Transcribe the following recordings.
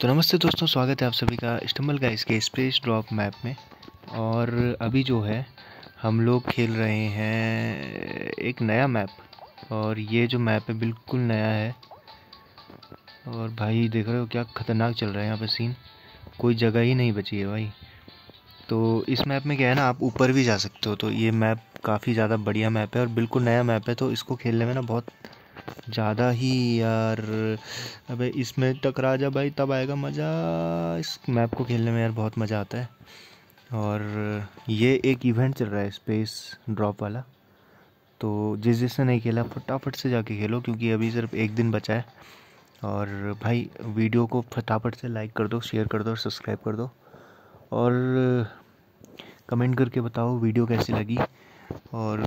तो नमस्ते दोस्तों, स्वागत है आप सभी का स्टम्बल गाइस के स्पेस ड्रॉप मैप में। और अभी जो है हम लोग खेल रहे हैं एक नया मैप, और ये जो मैप है बिल्कुल नया है। और भाई देख रहे हो क्या ख़तरनाक चल रहा है यहाँ पे सीन, कोई जगह ही नहीं बची है भाई। तो इस मैप में क्या है ना, आप ऊपर भी जा सकते हो। तो ये मैप काफ़ी ज़्यादा बढ़िया मैप है और बिल्कुल नया मैप है, तो इसको खेलने में ना बहुत ज़्यादा ही यार, अबे इसमें टकरा जा भाई तब आएगा मज़ा। इस मैप को खेलने में यार बहुत मज़ा आता है। और ये एक इवेंट चल रहा है स्पेस ड्रॉप वाला, तो जिस जिसने नहीं खेला फटाफट से जाके खेलो, क्योंकि अभी सिर्फ एक दिन बचा है। और भाई वीडियो को फटाफट से लाइक कर दो, शेयर कर दो और सब्सक्राइब कर दो, और कमेंट करके बताओ वीडियो कैसी लगी। और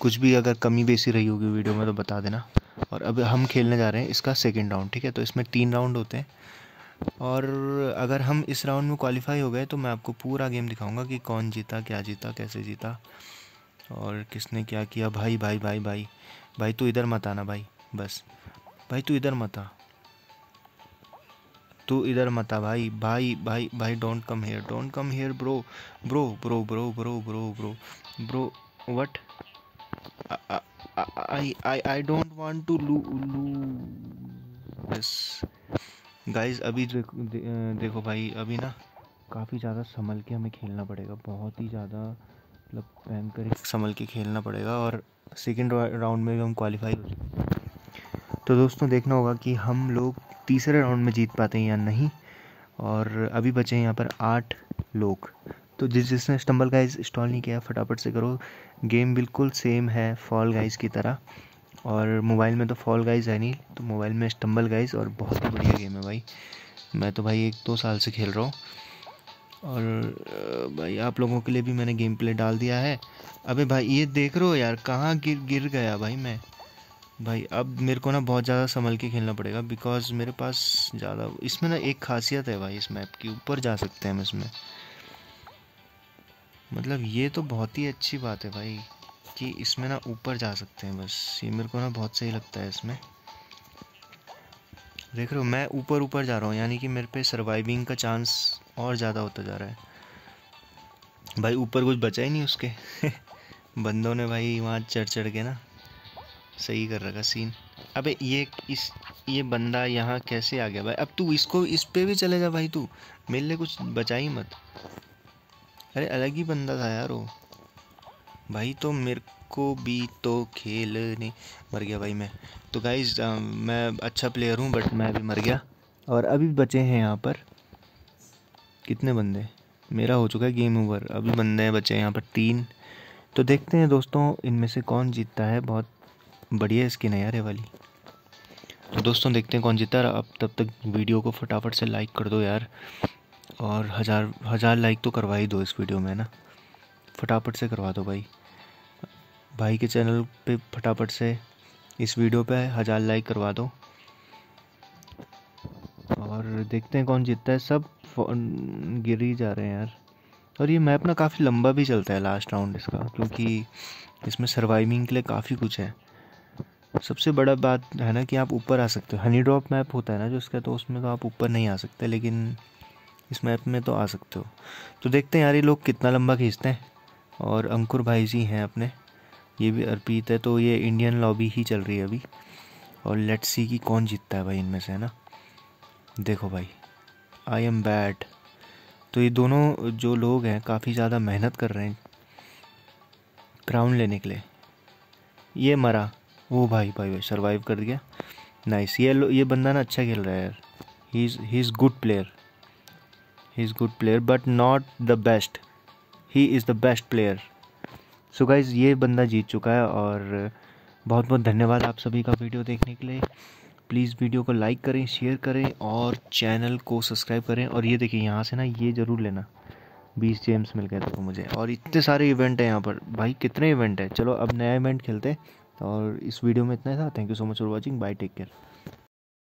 कुछ भी अगर कमी बेसी रही होगी वीडियो में तो बता देना। और अब हम खेलने जा रहे हैं इसका सेकंड राउंड, ठीक है। तो इसमें 3 राउंड होते हैं, और अगर हम इस राउंड में क्वालिफाई हो गए तो मैं आपको पूरा गेम दिखाऊंगा कि कौन जीता, क्या जीता, कैसे जीता और किसने क्या किया। भाई भाई भाई भाई भाई तू इधर मत आना भाई, बस भाई तू इधर मत आ भाई भाई भाई भाई, don't come here bro bro bro bro bro bro bro bro what I don't want to lose guys। अभी देखो भाई, अभी ना काफ़ी ज़्यादा संभल के हमें खेलना पड़ेगा, बहुत ही ज़्यादा मतलब भयंकर संभल के खेलना पड़ेगा। और सेकंड राउंड में भी हम क्वालिफाई हो जाए तो दोस्तों देखना होगा कि हम लोग तीसरे राउंड में जीत पाते हैं या नहीं। और अभी बचे हैं यहाँ पर 8 लोग, तो जिसने स्टम्बल गाइज इंस्टॉल नहीं किया फटाफट से करो। गेम बिल्कुल सेम है फॉल गाइज की तरह, और मोबाइल में तो फॉल गाइज है नहीं, तो मोबाइल में स्टम्बल गाइज, और बहुत ही बढ़िया गेम है भाई। मैं तो भाई 1-2 साल से खेल रहा हूँ, और भाई आप लोगों के लिए भी मैंने गेम प्ले डाल दिया है। अबे भाई ये देख रहे हो यार कहाँ गिर गया भाई मैं। भाई अब मेरे को ना बहुत ज़्यादा संभल के खेलना पड़ेगा, बिकॉज मेरे पास ज़्यादा इसमें ना एक खासियत है भाई, इस मैप की ऊपर जा सकते हैं हम इसमें। मतलब ये तो बहुत ही अच्छी बात है भाई कि इसमें ना ऊपर जा सकते हैं, बस ये मेरे को ना बहुत सही लगता है इसमें। देख रहे हो मैं ऊपर जा रहा हूँ, यानी कि मेरे पे सर्वाइविंग का चांस और ज़्यादा होता जा रहा है। भाई ऊपर कुछ बचा ही नहीं उसके बंदों ने भाई वहाँ चढ़ के ना सही कर रखा सीन। अबे ये बंदा यहाँ कैसे आ गया भाई। अब तू इसको इस पर भी चले जा भाई, तू मेरे लिए कुछ बचा ही मत। अरे अलग ही बंदा था यार वो भाई, तो मेरे को भी तो खेलने मर गया भाई मैं। तो गाइज मैं अच्छा प्लेयर हूँ बट मैं भी मर गया। और अभी बचे हैं यहाँ पर कितने बंदे, मेरा हो चुका है गेम ओवर। अभी बंदे बचे हैं यहाँ पर 3, तो देखते हैं दोस्तों इनमें से कौन जीतता है। बहुत बढ़िया स्किन है यार ये वाली। तो दोस्तों देखते हैं कौन जीतता है। अब तब तक वीडियो को फटाफट से लाइक कर दो यार, और हज़ार लाइक तो करवा ही दो इस वीडियो में ना, फटाफट से करवा दो भाई। भाई के चैनल पे फटाफट से इस वीडियो पे 1000 लाइक करवा दो। और देखते हैं कौन जीतता है। सब गिर ही जा रहे हैं यार। और ये मैप ना काफ़ी लंबा भी चलता है लास्ट राउंड इसका, क्योंकि इसमें सर्वाइविंग के लिए काफ़ी कुछ है। सबसे बड़ा बात है ना कि आप ऊपर आ सकते हो। हनी ड्रॉप मैप होता है ना जो इसका, तो उसमें तो आप ऊपर नहीं आ सकते, लेकिन इस मैप में तो आ सकते हो। तो देखते हैं यार ये लोग कितना लंबा खींचते हैं। और अंकुर भाई जी हैं अपने, ये भी अर्पित है। तो ये इंडियन लॉबी ही चल रही है अभी, और लेट्स सी कि कौन जीतता है भाई इनमें से, है ना। देखो भाई आई एम बैड। तो ये दोनों जो लोग हैं काफ़ी ज़्यादा मेहनत कर रहे हैं क्राउन लेने के लिए। ये मरा, वो भाई भाई भाई सर्वाइव कर गया, नाइस। ये बंदा ना अच्छा खेल रहा है यार, he is good player, he is good player but not the best, he is the best player। so guys ये बंदा जीत चुका है। और बहुत बहुत धन्यवाद आप सभी का वीडियो देखने के लिए। प्लीज़ वीडियो को लाइक करें, शेयर करें और चैनल को सब्सक्राइब करें। और ये देखिए यहाँ से ना ये ज़रूर लेना, 20 जेम्स मिल गए तो मुझे। और इतने सारे इवेंट हैं यहाँ पर भाई, कितने इवेंट हैं। चलो अब नया इवेंट खेलते हैं। और इस वीडियो में इतना ही था। Thank you so much for watching, bye, take care.